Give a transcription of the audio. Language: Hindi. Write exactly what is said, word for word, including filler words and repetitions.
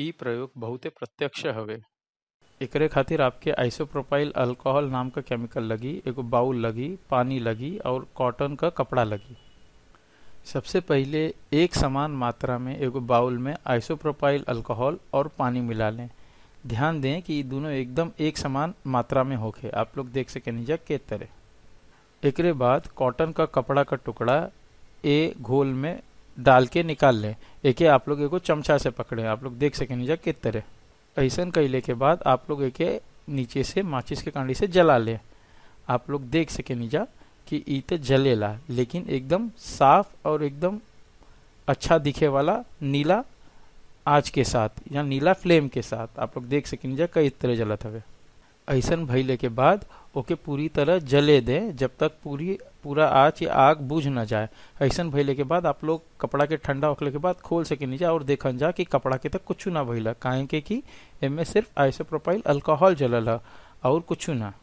ई प्रयोग बहुते प्रत्यक्ष हवे। एकरे खातिर आपके आइसोप्रोपाइल अल्कोहल नाम का केमिकल लगी, एगो बाउल लगी, पानी लगी और कॉटन का कपड़ा लगी। सबसे पहले एक समान मात्रा में एगो बाउल में आइसोप्रोपाइल अल्कोहल और पानी मिला लें। ध्यान दें कि दोनों एकदम एक समान मात्रा में होके, आप लोग देख सकेंगे के तरह। एकरे बाद कॉटन का कपड़ा का टुकड़ा ए घोल में डाल के निकाल लें। एके आप लोग एगो चमचा से पकड़े, आप लोग देख सकेंगे के तरह। ऐसा कैले के बाद आप लोग एके नीचे से माचिस के कांडी से जला लें। आप लोग देख सकेंगे कि ई तो जलेला, लेकिन एकदम साफ और एकदम अच्छा दिखे वाला नीला आँच के साथ या नीला फ्लेम के साथ। आप लोग देख सकेंगे कई तरह जलत हवे। ऐसा भइले के बाद ओके पूरी तरह जले दें जब तक पूरी पूरा आँच या आग बुझ ना जाए। ऐसा भइले के बाद आप लोग कपड़ा के ठंडा होखले के बाद खोल सके नीचे और देखन जा कि कपड़ा के तक कुछ ना भइला, काहे के कि एमे सिर्फ आइसोप्रोपाइल अल्कोहल जलल और कुछ ना।